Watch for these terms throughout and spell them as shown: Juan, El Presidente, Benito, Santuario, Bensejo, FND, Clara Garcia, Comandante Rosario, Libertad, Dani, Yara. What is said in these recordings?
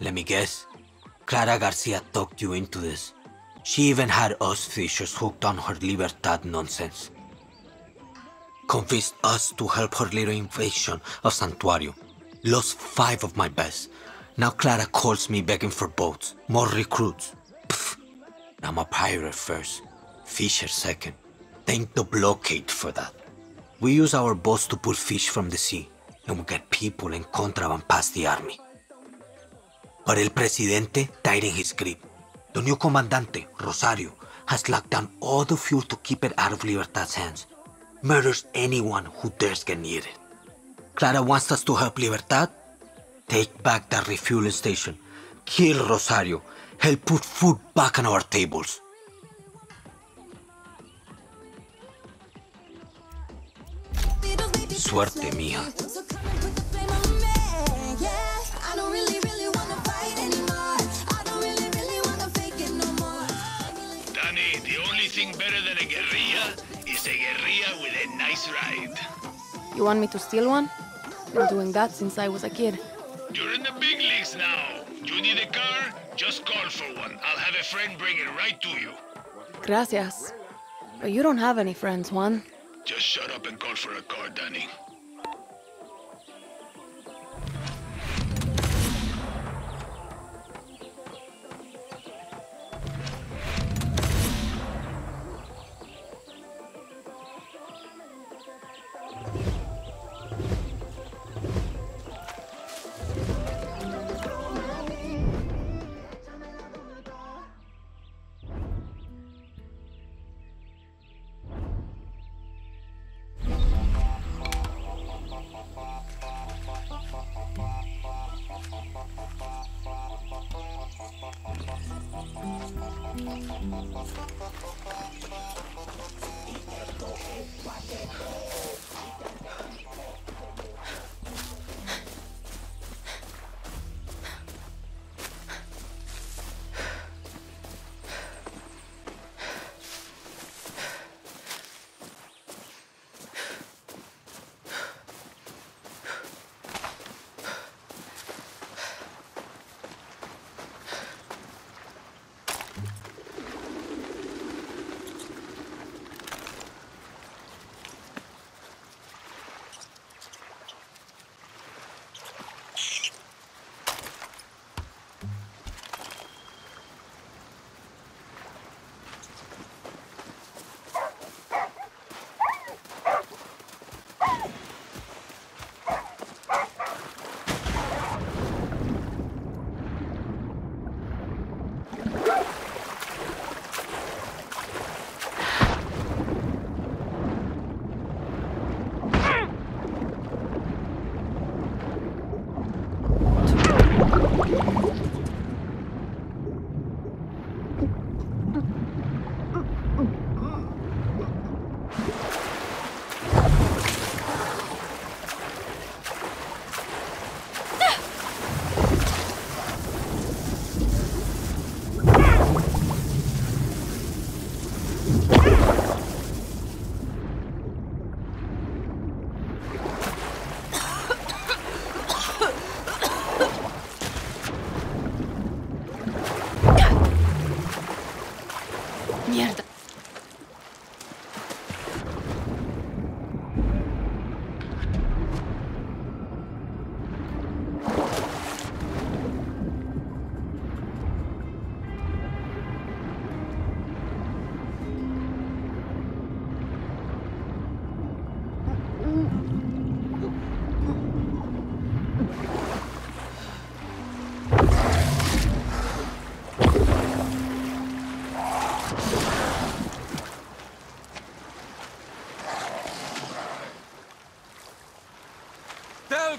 Let me guess. Clara Garcia talked you into this. She even had us fishers hooked on her Libertad nonsense. Convinced us to help her little invasion of Santuario. Lost 5 of my best. Now Clara calls me begging for boats, more recruits. Pfft. I'm a pirate first, fisher second. Thank the blockade for that. We use our boats to pull fish from the sea, and we get people and contraband past the army. But El Presidente died in his grip. The new Comandante, Rosario, has locked down all the fuel to keep it out of Libertad's hands. Murders anyone who dares get near it. Clara wants us to help Libertad? Take back that refueling station. Kill Rosario. Help put food back on our tables. Suerte, mija. Dani, the only thing better than a guerrilla is a guerrilla with a nice ride. You want me to steal one? Been doing that since I was a kid. You're in the big leagues now. You need a car? Just call for one. I'll have a friend bring it right to you. Gracias. But you don't have any friends, Juan. Just shut up and call for a car, Dani.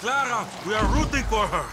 Clara, we are rooting for her.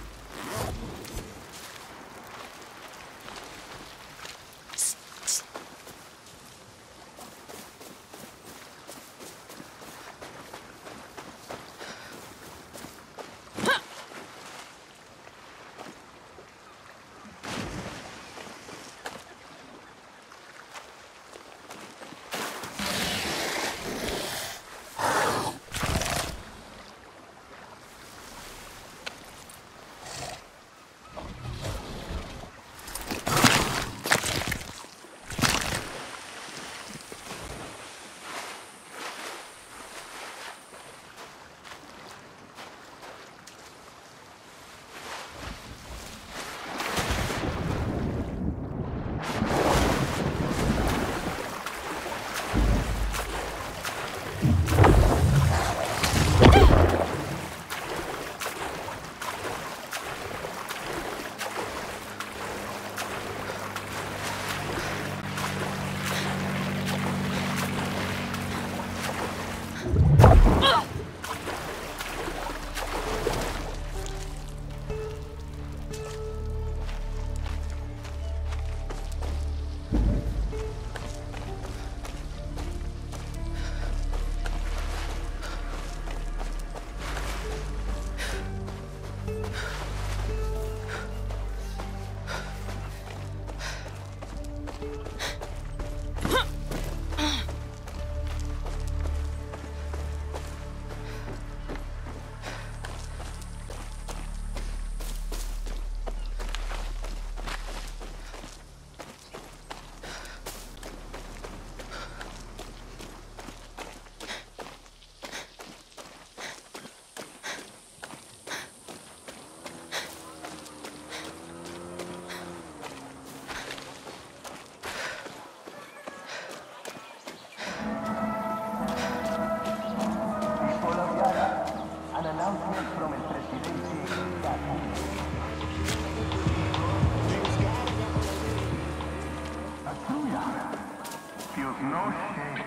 no shame.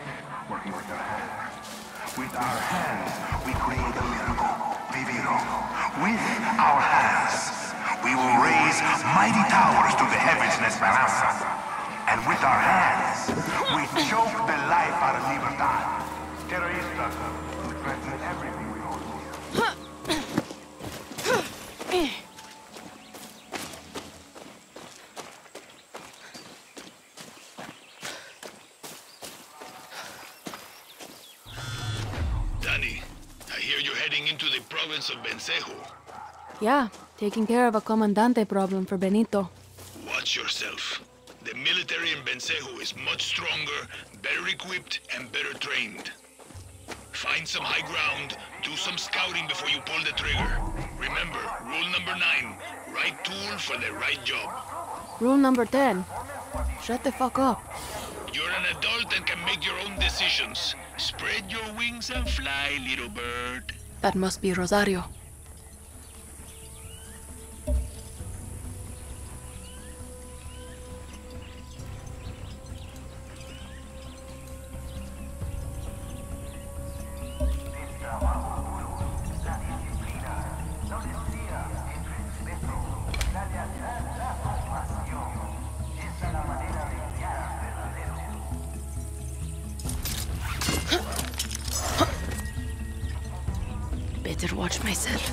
Working with our hands. With our hands, we create a miracle. Viviro. With our hands, we will raise mighty towers to the heavens in Esperanza. And with our hands, we choke the life out of Libertad. Terroristas who threaten everything we hold dear. Dani, I hear you're heading into the province of Bensejo. Yeah, taking care of a Comandante problem for Benito. Watch yourself. The military in Bensejo is much stronger, better equipped, and better trained. Find some high ground, do some scouting before you pull the trigger. Remember, rule number 9, right tool for the right job. Rule number 10, shut the fuck up. You're an adult and can make your own decisions. Spread your wings and fly, little bird. That must be Rosario. Better watch myself.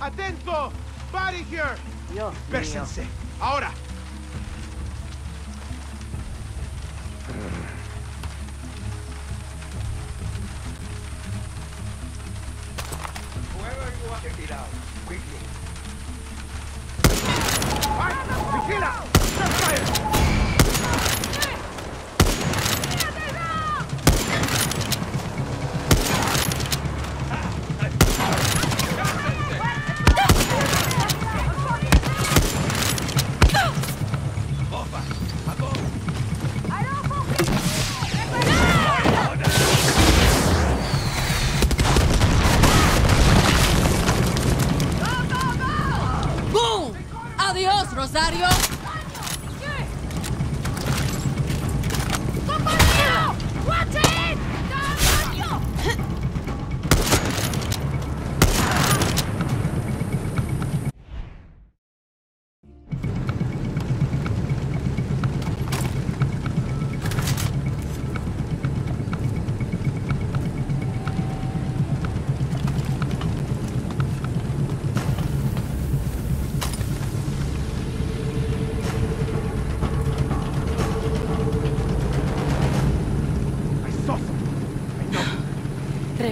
Atento! Body here! Pésense. Ahora! Whoever you want to get out, quickly. Vigila! Set fire! Rosario. ¡Compañero! ¡Watch it! ¡Compañero!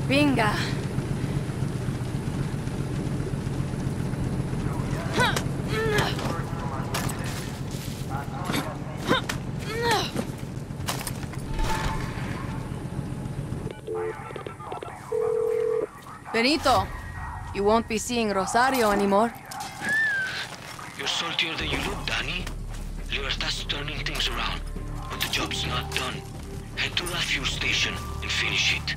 Pinga. Benito, you won't be seeing Rosario anymore. You're saltier than you look, Dani. Libertad's turning things around, but the job's not done. Head to that fuel station and finish it.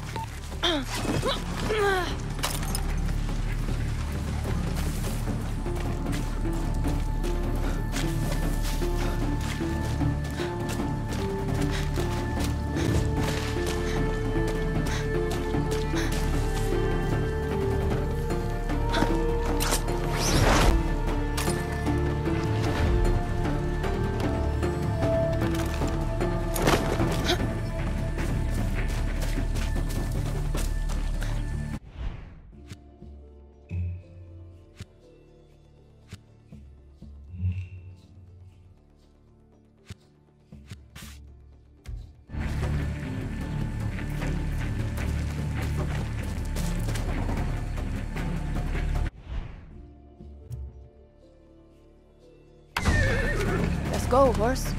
go, horse.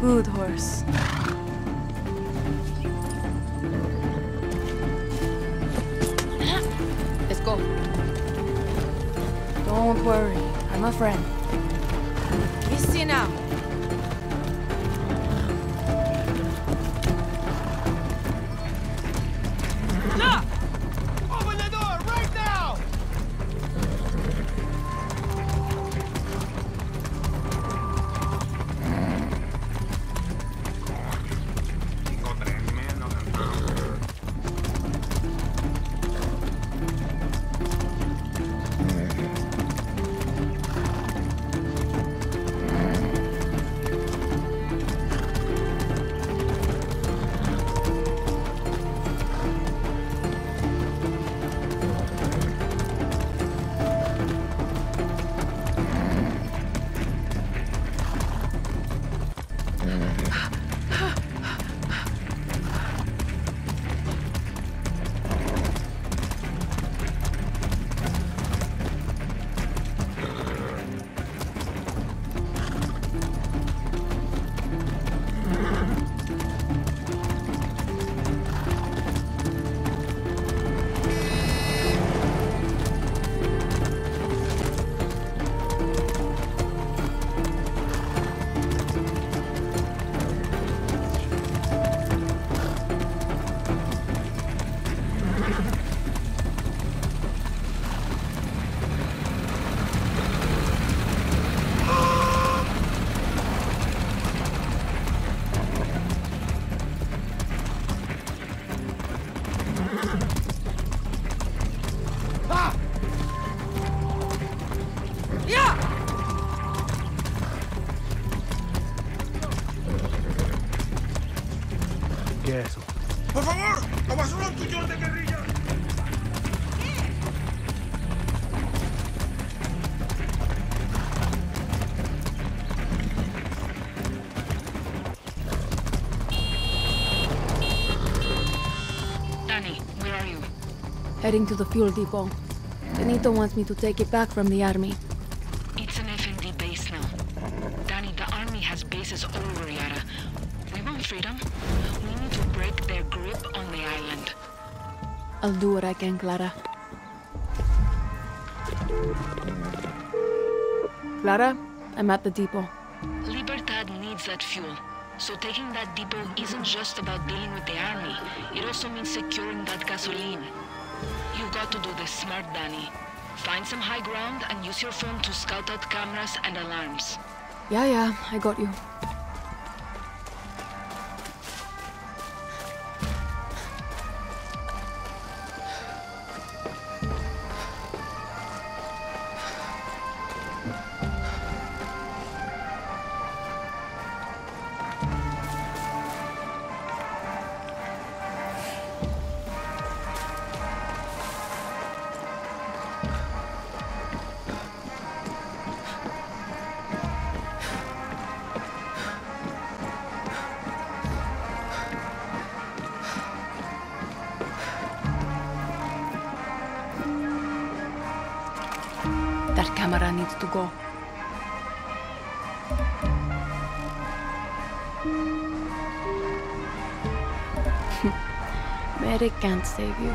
Good horse. Let's go. Don't worry, I'm a friend. We see now. Heading to the fuel depot. Benito wants me to take it back from the army. It's an FND base now. Dani, the army has bases all over Yara. We want freedom. We need to break their grip on the island. I'll do what I can, Clara. Clara, I'm at the depot. Libertad needs that fuel. So taking that depot isn't just about dealing with the army. It also means securing that gasoline. You've got to do this smart, Dani. Find some high ground and use your phone to scout out cameras and alarms. Yeah, I got you. That camera needs to go. Mary can't save you.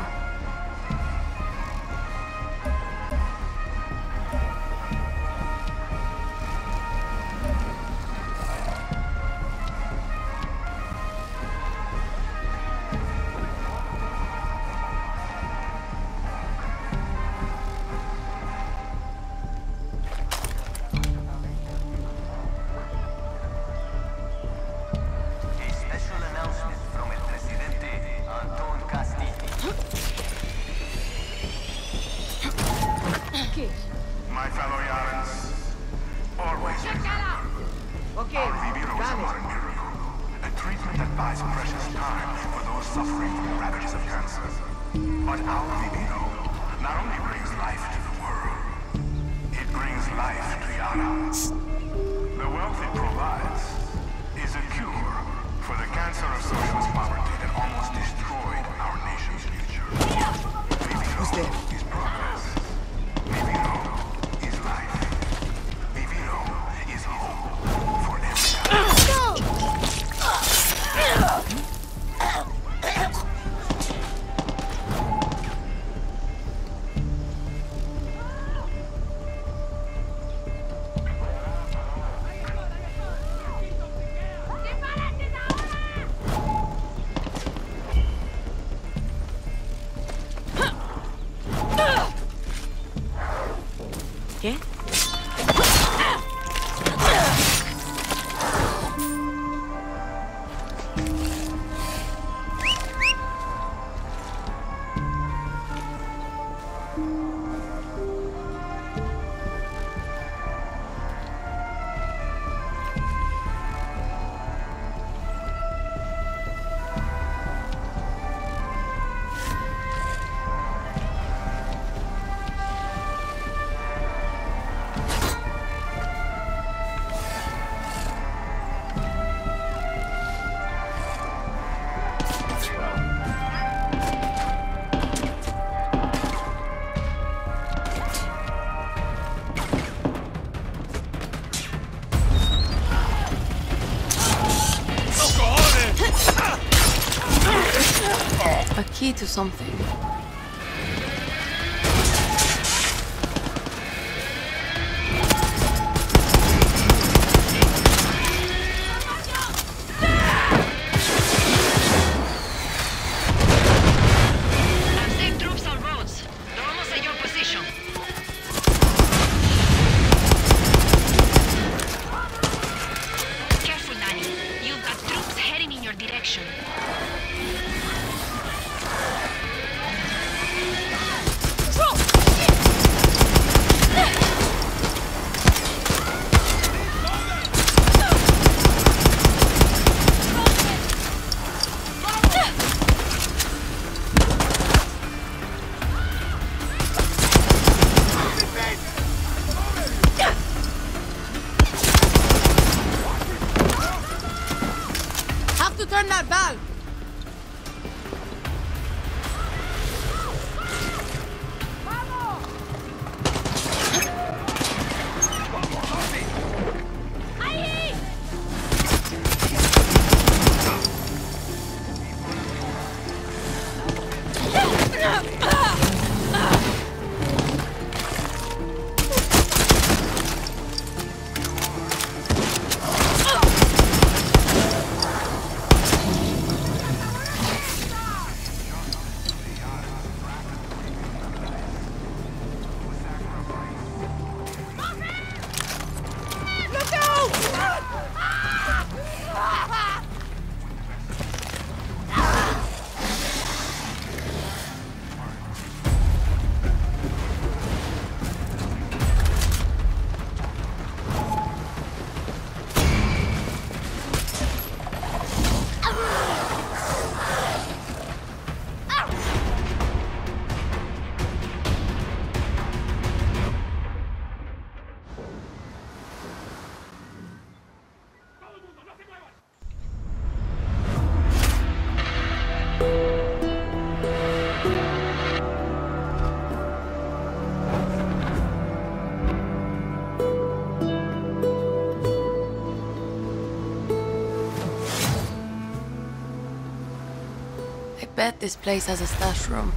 Is progress. a key to something. I bet this place has a stash room.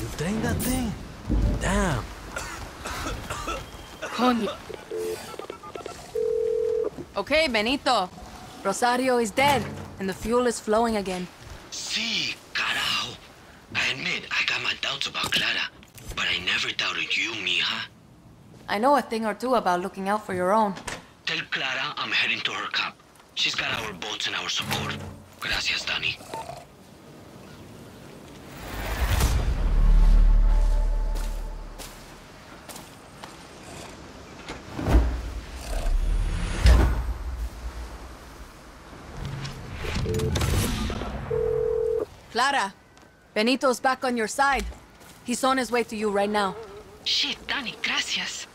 You drank that thing? Damn. Coño. Okay, Benito. Rosario is dead, and the fuel is flowing again. Sí, carajo. I admit, I got my doubts about Clara, but I never doubted you, mija. I know a thing or two about looking out for your own. Tell Clara I'm heading to her camp. She's got our boats and our support. Gracias, Dani. Clara, Benito's back on your side. He's on his way to you right now. Shit, Dani, gracias.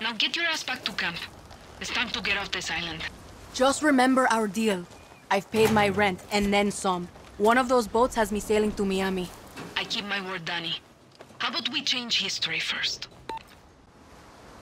Now get your ass back to camp. It's time to get off this island. Just remember our deal. I've paid my rent, and then some. One of those boats has me sailing to Miami. I keep my word, Dani. How about we change history first?